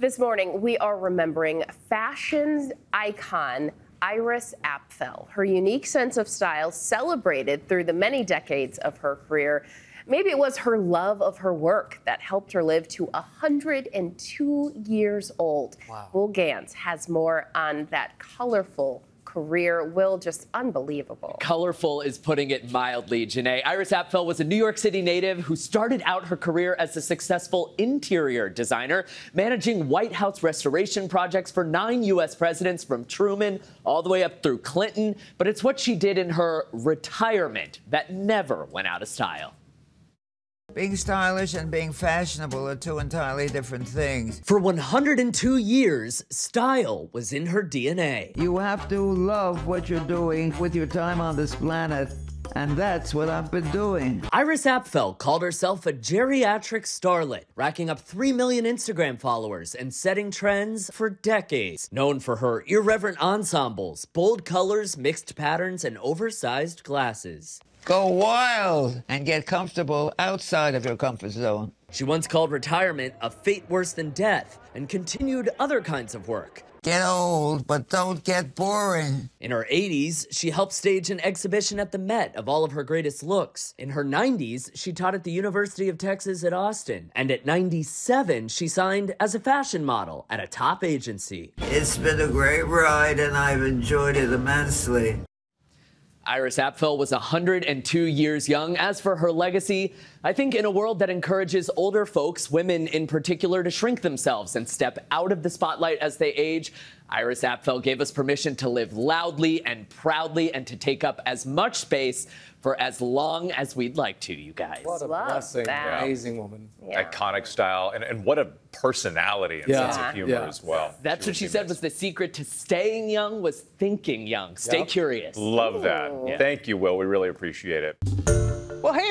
This morning, we are remembering fashion icon Iris Apfel. Her unique sense of style celebrated through the many decades of her career. Maybe it was her love of her work that helped her live to 102 years old. Wow. Will Gans has more on that colorful career. Will, just unbelievable. Colorful is putting it mildly, Janae. Iris Apfel was a New York City native who started out her career as a successful interior designer, managing White House restoration projects for 9 U.S. presidents from Truman all the way up through Clinton. But it's what she did in her retirement that never went out of style. Being stylish and being fashionable are two entirely different things. For 102 years, style was in her DNA. You have to love what you're doing with your time on this planet, and that's what I've been doing. Iris Apfel called herself a geriatric starlet, racking up 3 million Instagram followers and setting trends for decades. Known for her irreverent ensembles, bold colors, mixed patterns, and oversized glasses. Go wild and get comfortable outside of your comfort zone. She once called retirement a fate worse than death and continued other kinds of work. Get old, but don't get boring. In her 80s, she helped stage an exhibition at the Met of all of her greatest looks. In her 90s, she taught at the University of Texas at Austin. And at 97, she signed as a fashion model at a top agency. It's been a great ride and I've enjoyed it immensely. Iris Apfel was 102 years young. As for her legacy, I think in a world that encourages older folks, women in particular, to shrink themselves and step out of the spotlight as they age, Iris Apfel gave us permission to live loudly and proudly and to take up as much space for as long as we'd like to, you guys. What a blessing. Yeah. Amazing woman. Yeah. Iconic style. And what a personality and sense of humor as well. That's what she said was the secret to staying young was thinking young. Stay curious. Love that. Yeah. Thank you, Will. We really appreciate it. Well, hey